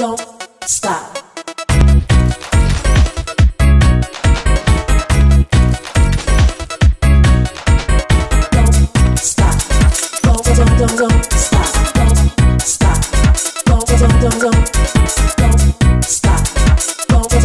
don't stop. Don't stop. Don't stop. Don't stop. Don't stop. Don't stop. Don't stop.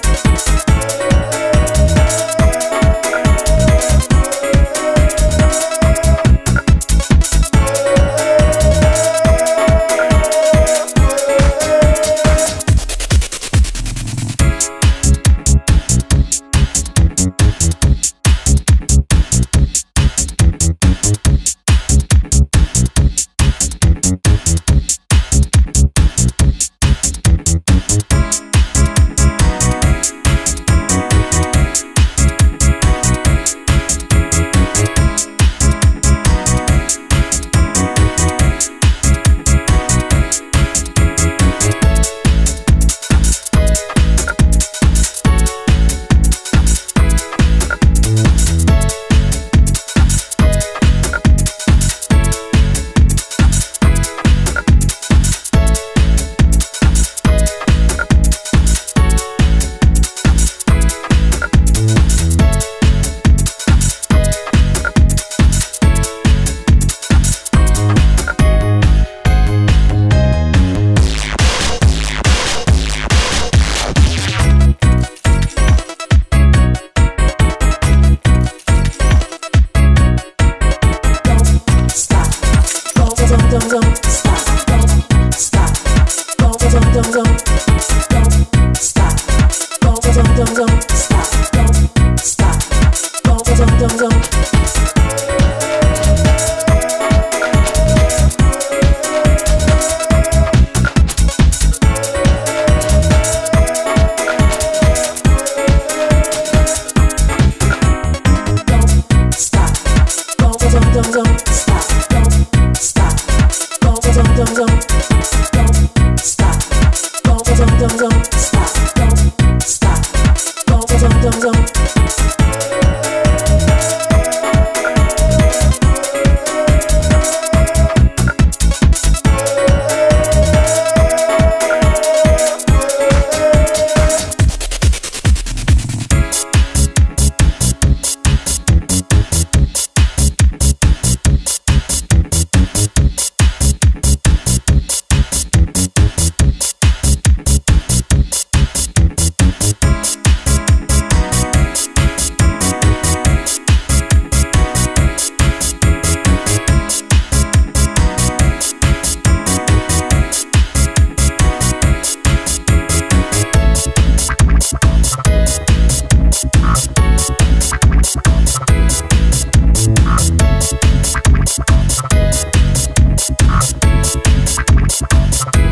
Don't